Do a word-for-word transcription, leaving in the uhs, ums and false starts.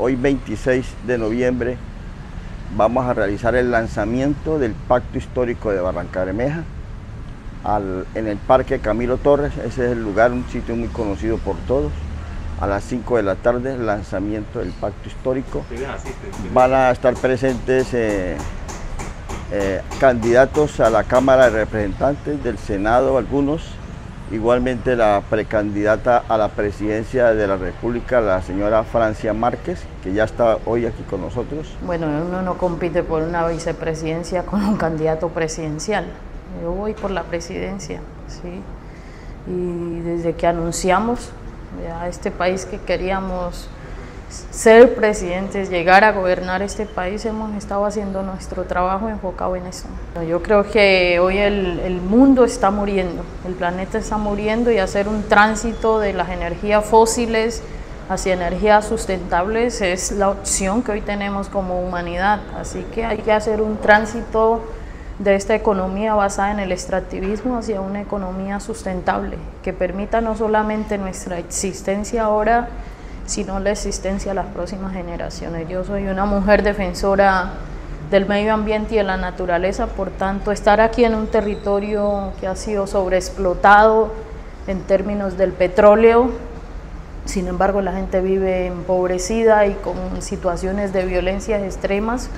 hoy veintiséis de noviembre, vamos a realizar el lanzamiento del Pacto Histórico de Barrancabermeja al, en el Parque Camilo Torres. Ese es el lugar, un sitio muy conocido por todos. A las cinco de la tarde, el lanzamiento del Pacto Histórico. Van a estar presentes eh, eh, candidatos a la Cámara de Representantes, del Senado algunos, igualmente la precandidata a la presidencia de la República, la señora Francia Márquez, que ya está hoy aquí con nosotros. Bueno, uno no compite por una vicepresidencia con un candidato presidencial. Yo voy por la presidencia, ¿sí? Y desde que anunciamos a este país que queríamos ser presidentes, llegar a gobernar este país, hemos estado haciendo nuestro trabajo enfocado en eso. Yo creo que hoy el, el mundo está muriendo, el planeta está muriendo, y hacer un tránsito de las energías fósiles hacia energías sustentables es la opción que hoy tenemos como humanidad. Así que hay que hacer un tránsito de esta economía basada en el extractivismo hacia una economía sustentable que permita no solamente nuestra existencia ahora, sino la existencia de las próximas generaciones. Yo soy una mujer defensora del medio ambiente y de la naturaleza, por tanto, estar aquí en un territorio que ha sido sobreexplotado en términos del petróleo, sin embargo la gente vive empobrecida y con situaciones de violencias extremas.